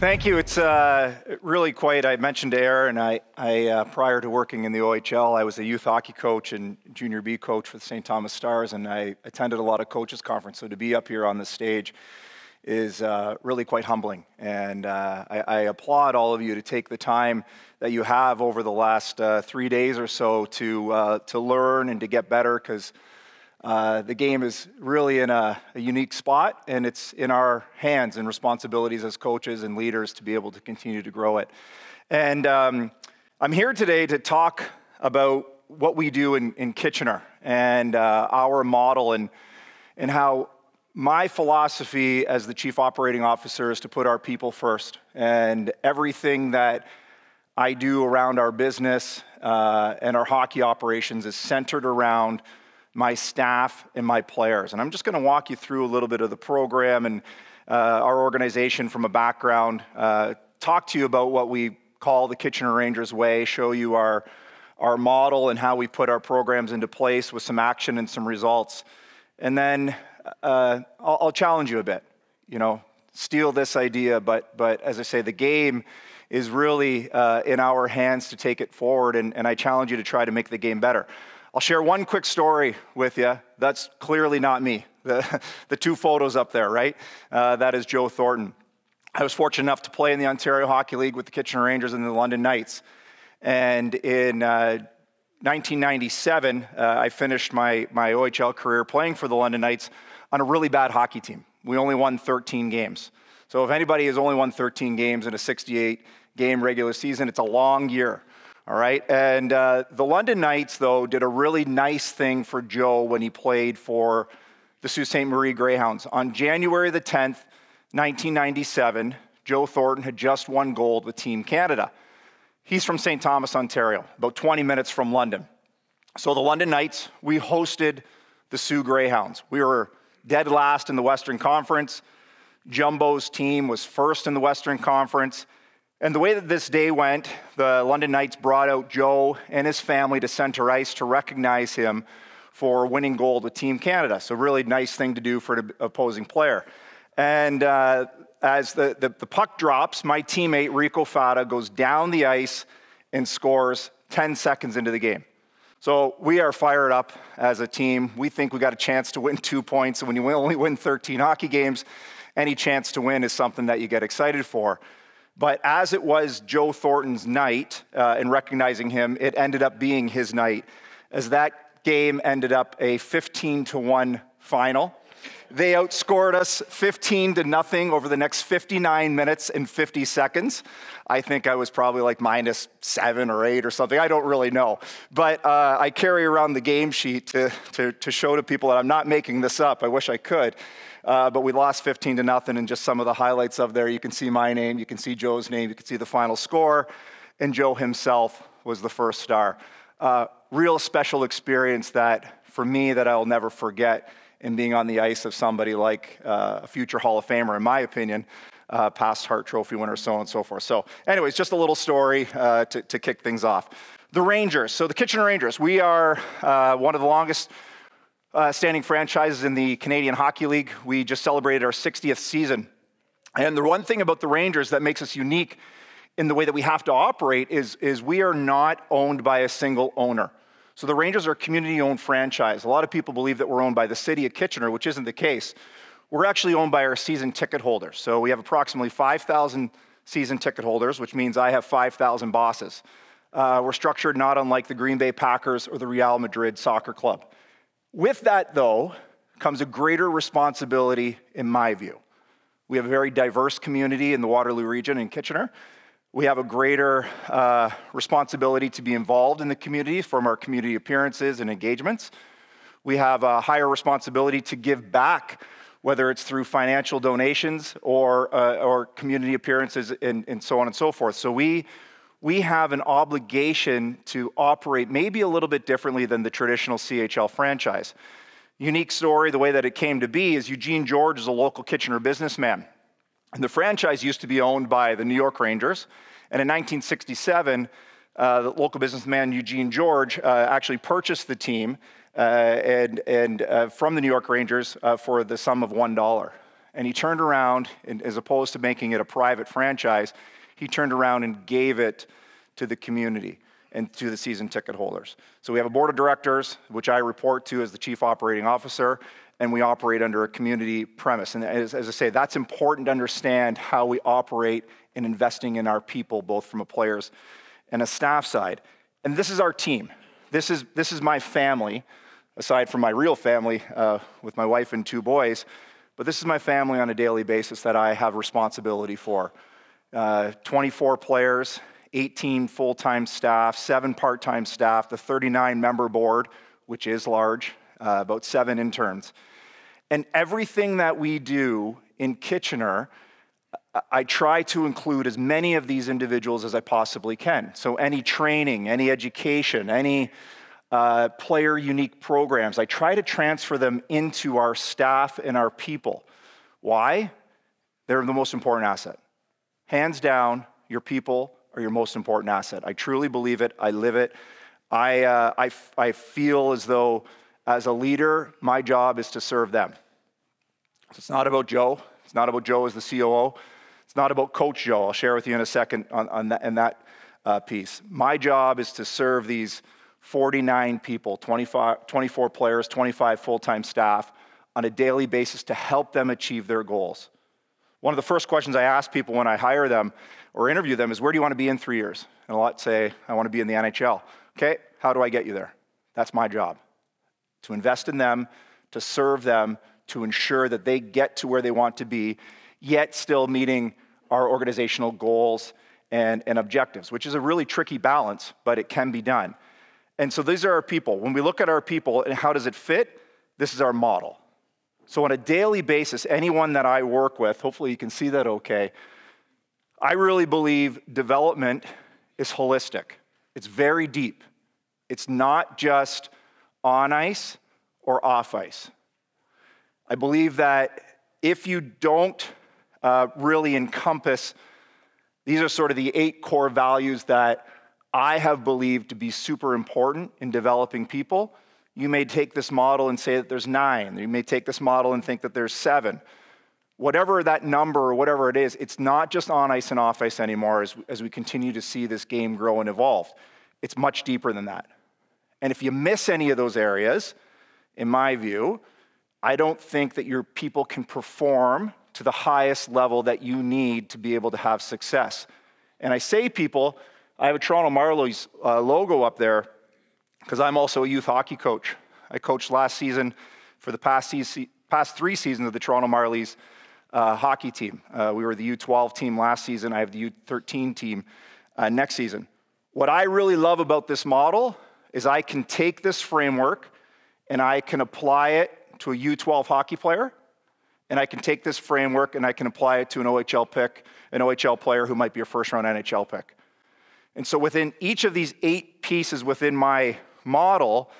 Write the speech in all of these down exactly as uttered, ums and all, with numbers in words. Thank you. It's uh, really quite, I mentioned to Aaron, I, I, uh, prior to working in the O H L, I was a youth hockey coach and junior B coach for the Saint Thomas Stars, and I attended a lot of coaches' conference. So to be up here on this stage is uh, really quite humbling. And uh, I, I applaud all of you to take the time that you have over the last uh, three days or so to, uh, to learn and to get better, because Uh, the game is really in a, a unique spot, and it's in our hands and responsibilities as coaches and leaders to be able to continue to grow it. And um, I'm here today to talk about what we do in, in Kitchener and uh, our model, and, and how my philosophy as the Chief Operating Officer is to put our people first. And everything that I do around our business uh, and our hockey operations is centered around my staff and my players. And I'm just going to walk you through a little bit of the program and uh, our organization from a background, uh, talk to you about what we call the Kitchener Rangers way, show you our, our model and how we put our programs into place with some action and some results. And then uh, I'll, I'll challenge you a bit, you know, steal this idea, but, but as I say, the game is really uh, in our hands to take it forward, and, and I challenge you to try to make the game better. I'll share one quick story with you. That's clearly not me. The, the two photos up there, right? Uh, that is Joe Thornton. I was fortunate enough to play in the Ontario Hockey League with the Kitchener Rangers and the London Knights. And in uh, nineteen ninety-seven, uh, I finished my, my O H L career playing for the London Knights on a really bad hockey team. We only won thirteen games. So if anybody has only won thirteen games in a sixty-eight game regular season, it's a long year. All right, and uh, the London Knights, though, did a really nice thing for Joe when he played for the Sault Ste. Marie Greyhounds. On January the tenth, nineteen ninety-seven, Joe Thornton had just won gold with Team Canada. He's from Saint Thomas, Ontario, about twenty minutes from London. So the London Knights, we hosted the Sault Greyhounds. We were dead last in the Western Conference. Jumbo's team was first in the Western Conference. And the way that this day went, the London Knights brought out Joe and his family to Centre Ice to recognize him for winning gold with Team Canada. So really nice thing to do for an opposing player. And uh, as the, the, the puck drops, my teammate Rico Fata goes down the ice and scores ten seconds into the game. So we are fired up as a team. We think we got a chance to win two points. And when you only win thirteen hockey games, any chance to win is something that you get excited for. But as it was Joe Thornton's night, uh, in recognizing him, it ended up being his night, as that game ended up a fifteen to one final. They outscored us fifteen to nothing over the next fifty-nine minutes and fifty seconds. I think I was probably like minus seven or eight or something. I don't really know. But uh, I carry around the game sheet to, to, to show to people that I'm not making this up. I wish I could. Uh, but we lost fifteen to nothing, and just some of the highlights of there. You can see my name, you can see Joe's name, you can see the final score, and Joe himself was the first star. Uh, real special experience that, for me, that I'll never forget in being on the ice of somebody like uh, a future Hall of Famer, in my opinion, uh, past Hart Trophy winner, so on and so forth. So anyways, just a little story uh, to, to kick things off. The Rangers, so the Kitchener Rangers, we are uh, one of the longest Uh, standing franchises in the Canadian Hockey League. We just celebrated our sixtieth season. And the one thing about the Rangers that makes us unique in the way that we have to operate is, is we are not owned by a single owner. So the Rangers are a community-owned franchise. A lot of people believe that we're owned by the city of Kitchener, which isn't the case. We're actually owned by our season ticket holders. So we have approximately five thousand season ticket holders, which means I have five thousand bosses. Uh, we're structured not unlike the Green Bay Packers or the Real Madrid soccer club. With that, though, comes a greater responsibility, in my view. We have a very diverse community in the Waterloo region in Kitchener. We have a greater uh, responsibility to be involved in the community from our community appearances and engagements. We have a higher responsibility to give back, whether it's through financial donations or, uh, or community appearances and, and so on and so forth. So we, we have an obligation to operate maybe a little bit differently than the traditional C H L franchise. Unique story, the way that it came to be is Eugene George is a local Kitchener businessman. And the franchise used to be owned by the New York Rangers. And in nineteen sixty-seven, uh, the local businessman Eugene George uh, actually purchased the team uh, and, and, uh, from the New York Rangers uh, for the sum of one dollar. And he turned around, and as opposed to making it a private franchise, he turned around and gave it to the community and to the season ticket holders. So we have a board of directors, which I report to as the chief operating officer, and we operate under a community premise. And as, as I say, that's important to understand how we operate in investing in our people, both from a player's and a staff side. And this is our team. This is, this is my family, aside from my real family uh, with my wife and two boys, but this is my family on a daily basis that I have responsibility for. Uh, twenty-four players, eighteen full-time staff, seven part-time staff, the thirty-nine member board, which is large, uh, about seven interns. And everything that we do in Kitchener, I try to include as many of these individuals as I possibly can. So any training, any education, any uh, player-unique programs, I try to transfer them into our staff and our people. Why? They're the most important asset. Hands down, your people are your most important asset. I truly believe it. I live it. I, uh, I, f I feel as though, as a leader, my job is to serve them. So it's not about Joe. It's not about Joe as the C O O. It's not about Coach Joe. I'll share with you in a second on, on that, in that uh, piece. My job is to serve these forty-nine people, twenty-five, twenty-four players, twenty-five full-time staff on a daily basis to help them achieve their goals. One of the first questions I ask people when I hire them or interview them is, where do you want to be in three years? And a lot say, I want to be in the N H L. Okay, how do I get you there? That's my job, to invest in them, to serve them, to ensure that they get to where they want to be, yet still meeting our organizational goals and, and objectives, which is a really tricky balance, but it can be done. And so these are our people. When we look at our people and how does it fit, this is our model. So on a daily basis, anyone that I work with, hopefully you can see that okay, I really believe development is holistic. It's very deep. It's not just on ice or off ice. I believe that if you don't uh, really encompass, these are sort of the eight core values that I have believed to be super important in developing people. You may take this model and say that there's nine. You may take this model and think that there's seven. Whatever that number or whatever it is, it's not just on ice and off ice anymore as, as we continue to see this game grow and evolve. It's much deeper than that. And if you miss any of those areas, in my view, I don't think that your people can perform to the highest level that you need to be able to have success. And I say people, I have a Toronto Marlies uh, logo up there because I'm also a youth hockey coach. I coached last season for the past, se past three seasons of the Toronto Marlies uh, hockey team. Uh, we were the U twelve team last season. I have the U thirteen team uh, next season. What I really love about this model is I can take this framework and I can apply it to a U twelve hockey player, and I can take this framework and I can apply it to an O H L pick, an O H L player who might be a first-round N H L pick. And so within each of these eight pieces within my model,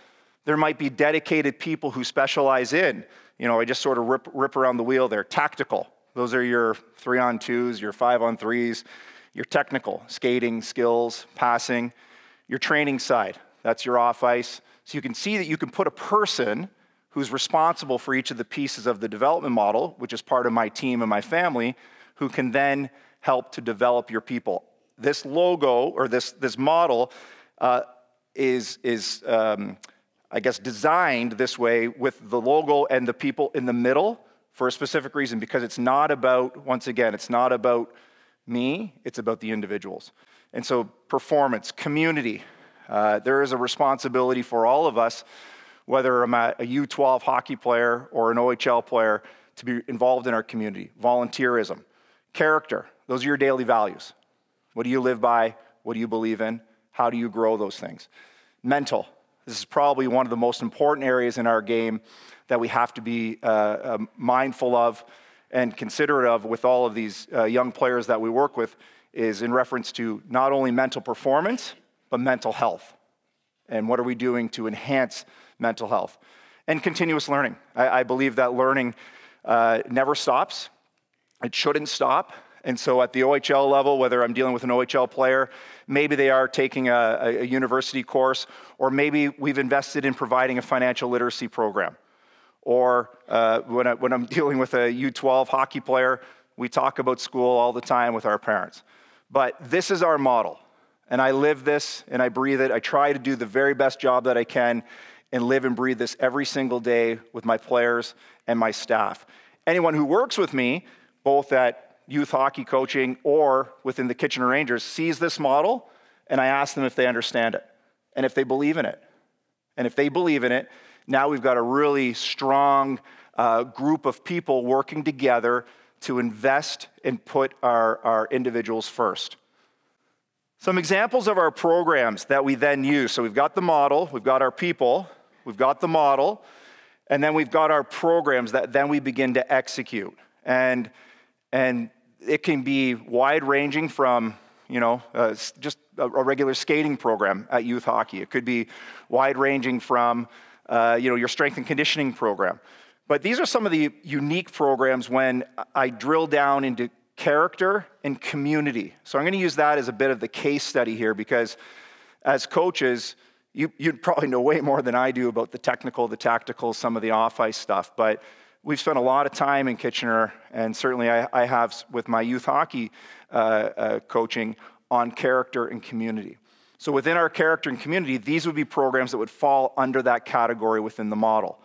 there might be dedicated people who specialize in, you know, I just sort of rip, rip around the wheel there. Tactical, those are your three-on-twos, your five-on-threes, your technical, skating, skills, passing, your training side, that's your off-ice. So you can see that you can put a person who's responsible for each of the pieces of the development model, which is part of my team and my family, who can then help to develop your people. This logo, or this, this model, uh, is, is um, I guess, designed this way with the logo and the people in the middle for a specific reason, because it's not about, once again, it's not about me, it's about the individuals. And so performance, community, uh, there is a responsibility for all of us, whether I'm a U twelve hockey player or an O H L player, to be involved in our community. Volunteerism, character, those are your daily values. What do you live by? What do you believe in? How do you grow those things? Mental, this is probably one of the most important areas in our game that we have to be uh, uh, mindful of and considerate of with all of these uh, young players that we work with, is in reference to not only mental performance, but mental health. And what are we doing to enhance mental health? And continuous learning. I, I believe that learning uh, never stops. It shouldn't stop. And so at the O H L level, whether I'm dealing with an O H L player, maybe they are taking a, a university course, or maybe we've invested in providing a financial literacy program, Or uh, when, I, when I'm dealing with a U twelve hockey player, we talk about school all the time with our parents. But this is our model. And I live this and I breathe it. I try to do the very best job that I can and live and breathe this every single day with my players and my staff. Anyone who works with me, both at youth hockey coaching or within the Kitchener Rangers, sees this model, and I ask them if they understand it and if they believe in it. And if they believe in it, now we've got a really strong uh, group of people working together to invest and put our, our individuals first. Some examples of our programs that we then use. So we've got the model, we've got our people, we've got the model, and then we've got our programs that then we begin to execute. And, and it can be wide-ranging from, you know, uh, just a, a regular skating program at youth hockey. It could be wide-ranging from, uh, you know, your strength and conditioning program. But these are some of the unique programs when I drill down into character and community. So I'm going to use that as a bit of the case study here, because as coaches, you, you'd probably know way more than I do about the technical, the tactical, some of the off-ice stuff. But we've spent a lot of time in Kitchener, and certainly I, I have with my youth hockey uh, uh, coaching, on character and community. So within our character and community, these would be programs that would fall under that category within the model.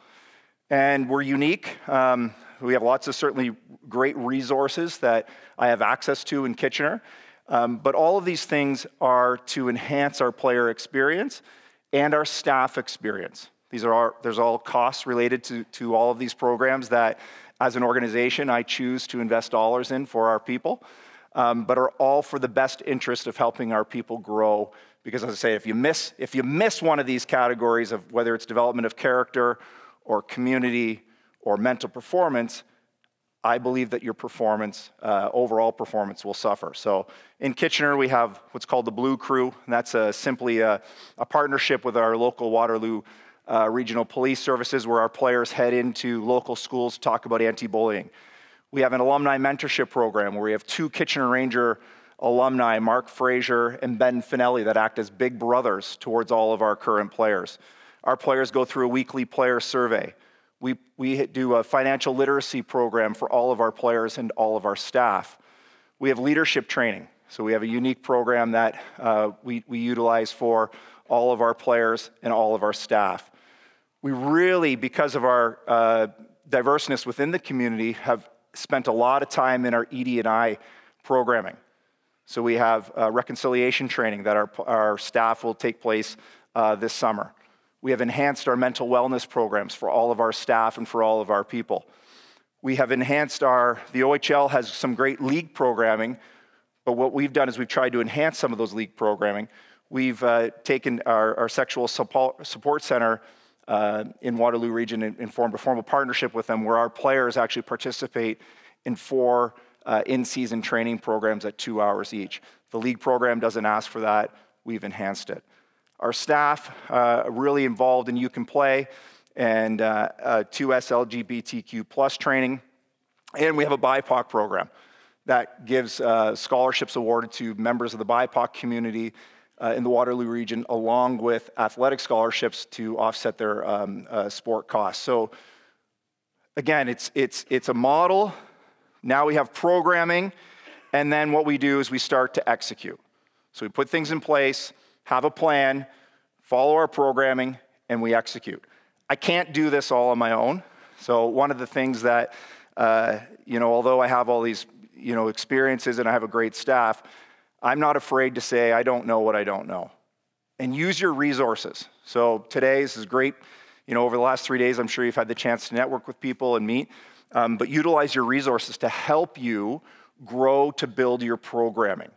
And we're unique. Um, We have lots of certainly great resources that I have access to in Kitchener. Um, but all of these things are to enhance our player experience and our staff experience. These are our, there's all costs related to, to all of these programs that, as an organization, I choose to invest dollars in for our people, um, but are all for the best interest of helping our people grow. Because as I say, if you miss, if you miss one of these categories, of whether it's development of character or community or mental performance, I believe that your performance, uh, overall performance, will suffer. So in Kitchener, we have what's called the Blue Crew, and that's a, simply a, a partnership with our local Waterloo uh, Regional Police Services, where our players head into local schools to talk about anti-bullying. We have an alumni mentorship program where we have two Kitchener Ranger alumni, Mark Fraser and Ben Finelli, that act as big brothers towards all of our current players. Our players go through a weekly player survey. We, we do a financial literacy program for all of our players and all of our staff. We have leadership training. So we have a unique program that uh, we, we utilize for all of our players and all of our staff. We really, because of our uh, diverseness within the community, have spent a lot of time in our E D and I programming. So we have uh, reconciliation training that our, our staff will take place uh, this summer. We have enhanced our mental wellness programs for all of our staff and for all of our people. We have enhanced our, the O H L has some great league programming, but what we've done is we've tried to enhance some of those league programming. We've uh, taken our, our sexual support center uh, in Waterloo region and, and formed a formal partnership with them, where our players actually participate in four uh, in-season training programs at two hours each. The league program doesn't ask for that. We've enhanced it. Our staff uh, really involved in You Can Play and uh, uh, two S L G B T Q plus training. And we have a B I P O C program that gives uh, scholarships awarded to members of the B I P O C community uh, in the Waterloo region, along with athletic scholarships to offset their um, uh, sport costs. So again, it's, it's, it's a model. Now we have programming. And then what we do is we start to execute. So we put things in place, have a plan, follow our programming, and we execute. I can't do this all on my own. So one of the things that, uh, you know, although I have all these, you know, experiences and I have a great staff, I'm not afraid to say I don't know what I don't know. And use your resources. So today, this is great. You know, over the last three days, I'm sure you've had the chance to network with people and meet, um, but utilize your resources to help you grow, to build your programming.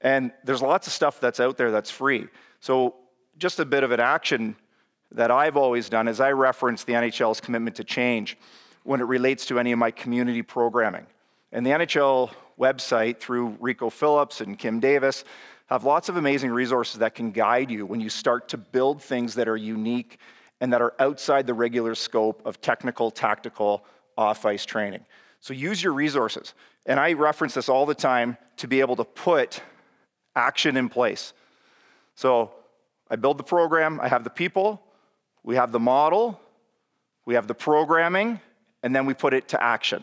And there's lots of stuff that's out there that's free. So just a bit of an action that I've always done is I reference the N H L's commitment to change when it relates to any of my community programming. And the N H L website, through Rico Phillips and Kim Davis, have lots of amazing resources that can guide you when you start to build things that are unique and that are outside the regular scope of technical, tactical, off-ice training. So use your resources. And I reference this all the time to be able to put action in place. So I build the program, I have the people, we have the model, we have the programming, and then we put it to action.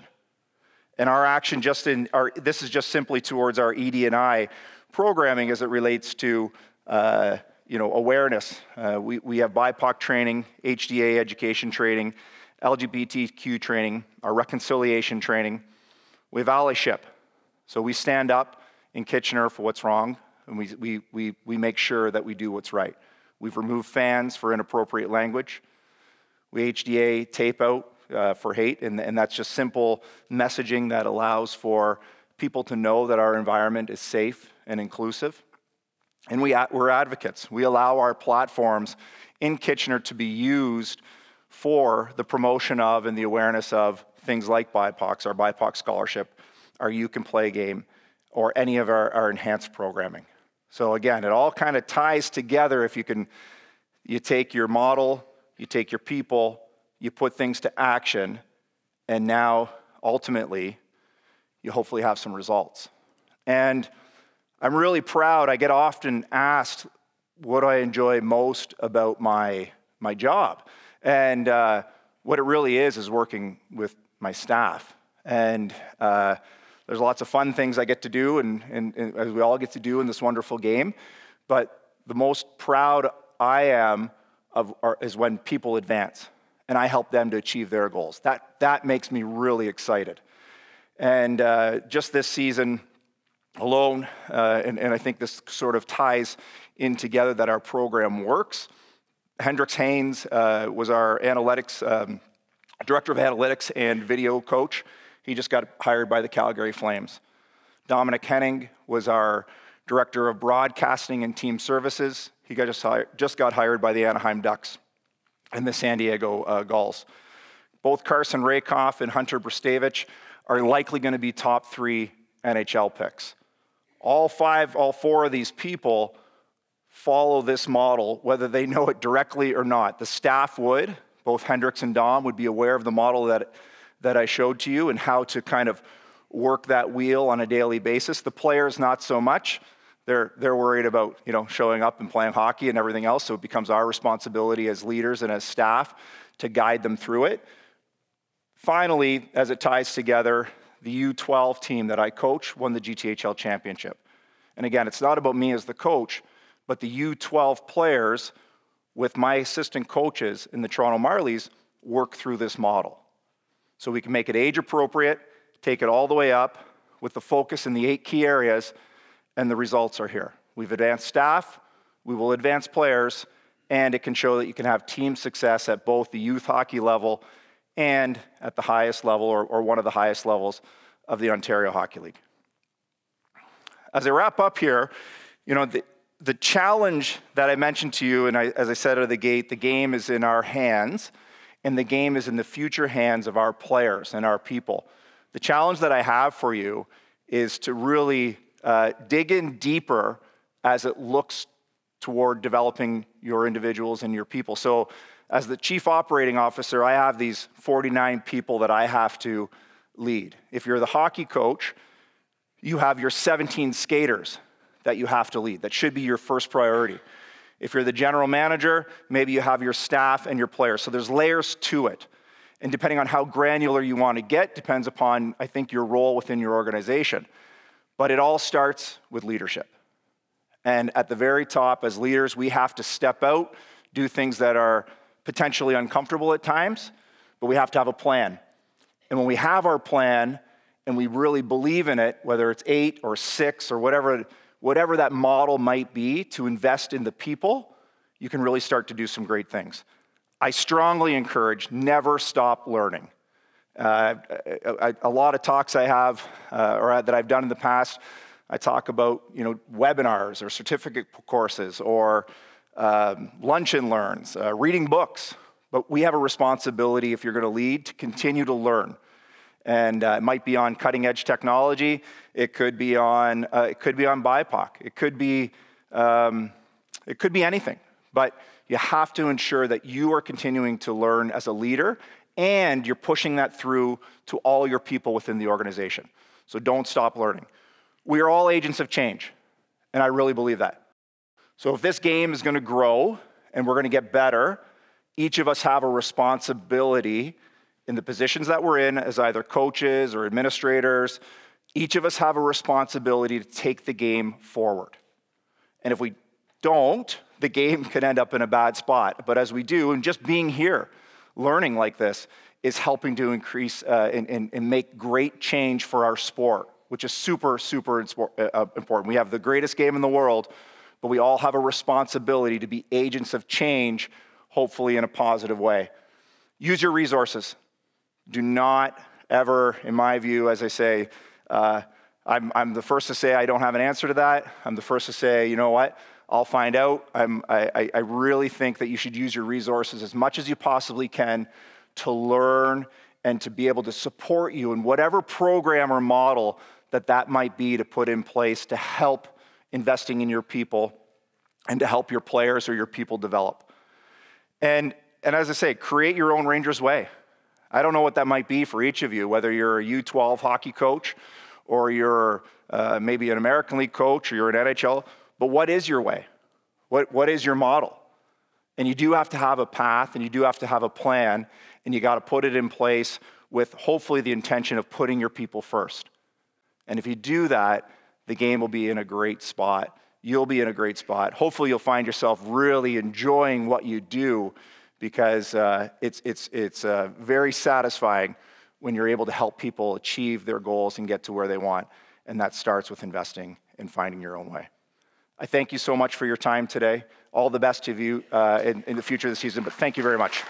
And our action just in our, this is just simply towards our E D and I programming as it relates to uh, you know, awareness. Uh, we, we have B I P O C training, H D A education training, L G B T Q training, our reconciliation training. We have allyship. So we stand up in Kitchener for what's wrong, and we, we, we, we make sure that we do what's right. We've removed fans for inappropriate language. We H D A tape out uh, for hate, and, and that's just simple messaging that allows for people to know that our environment is safe and inclusive. And we, we're advocates. We allow our platforms in Kitchener to be used for the promotion of and the awareness of things like B I P O Cs, our B I P O C scholarship, our You Can Play game, or any of our, our enhanced programming. So again, it all kind of ties together if you can, you take your model, you take your people, you put things to action, and now, ultimately, you hopefully have some results. And I'm really proud. I get often asked what do I enjoy most about my, my job. And uh, what it really is is working with my staff. And uh, there's lots of fun things I get to do, and, and, and as we all get to do in this wonderful game. But the most proud I am of are, is when people advance, and I help them to achieve their goals. That, that makes me really excited. And uh, just this season alone, uh, and, and I think this sort of ties in together that our program works, Hendrix Haynes uh, was our analytics, um, director of analytics and video coach. He just got hired by the Calgary Flames. Dominic Henning was our director of broadcasting and team services. He got just, hired, just got hired by the Anaheim Ducks and the San Diego uh, Gulls. Both Carson Rakoff and Hunter Bristevich are likely going to be top three N H L picks. All five, all four of these people follow this model, whether they know it directly or not. The staff would, both Hendrix and Dom would be aware of the model that, that I showed to you and how to kind of work that wheel on a daily basis. The players, not so much. They're, they're worried about, you know, showing up and playing hockey and everything else, so it becomes our responsibility as leaders and as staff to guide them through it. Finally, as it ties together, the U twelve team that I coach won the G T H L championship. And again, it's not about me as the coach, but the U twelve players with my assistant coaches in the Toronto Marlies work through this model. So we can make it age appropriate, take it all the way up with the focus in the eight key areas, and the results are here. We've advanced staff, we will advance players, and it can show that you can have team success at both the youth hockey level and at the highest level, or, or one of the highest levels of the Ontario Hockey League. As I wrap up here, you know, the, The challenge that I mentioned to you, and I, as I said out of the gate, the game is in our hands, and the game is in the future hands of our players and our people. The challenge that I have for you is to really uh, dig in deeper as it looks toward developing your individuals and your people. So as the chief operating officer, I have these forty-nine people that I have to lead. If you're the hockey coach, you have your seventeen skaters that you have to lead. That should be your first priority. If you're the general manager, maybe you have your staff and your players. So there's layers to it. And depending on how granular you want to get depends upon, I think, your role within your organization. But it all starts with leadership. And at the very top, as leaders, we have to step out, do things that are potentially uncomfortable at times, but we have to have a plan. And when we have our plan and we really believe in it, whether it's eight or six or whatever, whatever that model might be, to invest in the people, you can really start to do some great things. I strongly encourage, never stop learning. Uh, I, I, a lot of talks I have, uh, or that I've done in the past, I talk about, you know, webinars or certificate courses or um, lunch and learns, uh, reading books. But we have a responsibility, if you're going to lead, to continue to learn. And uh, it might be on cutting-edge technology. It could be on uh, it could be on B I P O C. It could be um, it could be anything. But you have to ensure that you are continuing to learn as a leader, and you're pushing that through to all your people within the organization. So don't stop learning. We are all agents of change, and I really believe that. So if this game is going to grow and we're going to get better, each of us have a responsibility in the positions that we're in as either coaches or administrators. Each of us have a responsibility to take the game forward. And if we don't, the game can end up in a bad spot. But as we do, and just being here, learning like this, is helping to increase uh, and, and, and make great change for our sport, which is super, super important. We have the greatest game in the world, but we all have a responsibility to be agents of change, hopefully in a positive way. Use your resources. Do not ever, in my view, as I say, uh, I'm, I'm the first to say I don't have an answer to that. I'm the first to say, you know what, I'll find out. I'm, I, I really think that you should use your resources as much as you possibly can to learn and to be able to support you in whatever program or model that that might be to put in place to help investing in your people and to help your players or your people develop. And, and as I say, create your own Rangers way. I don't know what that might be for each of you, whether you're a U twelve hockey coach or you're uh, maybe an American League coach or you're an N H L, but what is your way? What, what is your model? And you do have to have a path and you do have to have a plan, and you got to put it in place with hopefully the intention of putting your people first. And if you do that, the game will be in a great spot. You'll be in a great spot. Hopefully you'll find yourself really enjoying what you do, because uh, it's, it's, it's uh, very satisfying when you're able to help people achieve their goals and get to where they want. And that starts with investing and finding your own way. I thank you so much for your time today. All the best to you uh, in, in the future of the season, but thank you very much.